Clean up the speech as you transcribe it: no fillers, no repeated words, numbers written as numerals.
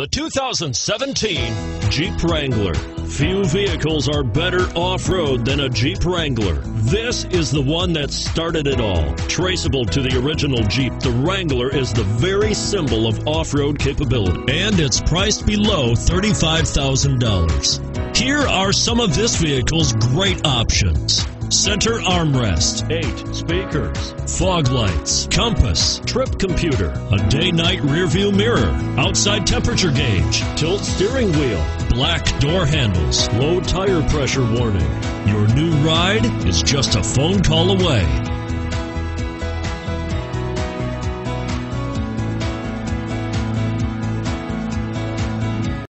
The 2017 Jeep Wrangler. Few vehicles are better off-road than a Jeep Wrangler. This is the one that started it all. Traceable to the original Jeep, the Wrangler is the very symbol of off-road capability. And it's priced below $35,000. Here are some of this vehicle's great options. Center armrest, 8 speakers, fog lights, compass, trip computer, a day-night rearview mirror, outside temperature gauge, tilt steering wheel, black door handles, low tire pressure warning. Your new ride is just a phone call away.